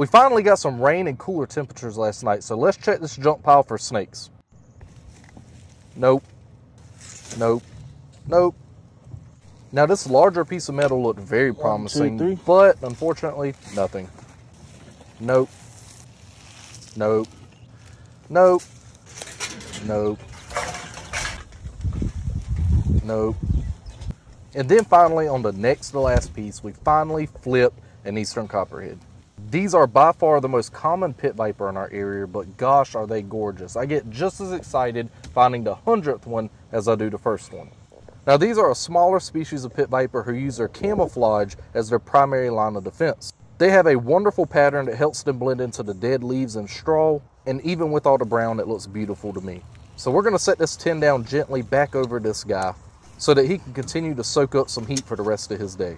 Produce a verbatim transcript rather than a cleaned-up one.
We finally got some rain and cooler temperatures last night, so let's check this junk pile for snakes. Nope. Nope. Nope. Now this larger piece of metal looked very promising, One, two, but unfortunately, nothing. Nope. Nope. Nope. Nope. Nope. And then finally, on the next to last piece, we finally flipped an Eastern Copperhead. These are by far the most common pit viper in our area, but gosh, are they gorgeous. I get just as excited finding the hundredth one as I do the first one. Now these are a smaller species of pit viper who use their camouflage as their primary line of defense. They have a wonderful pattern that helps them blend into the dead leaves and straw, and even with all the brown, it looks beautiful to me. So we're gonna set this tin down gently back over this guy so that he can continue to soak up some heat for the rest of his day.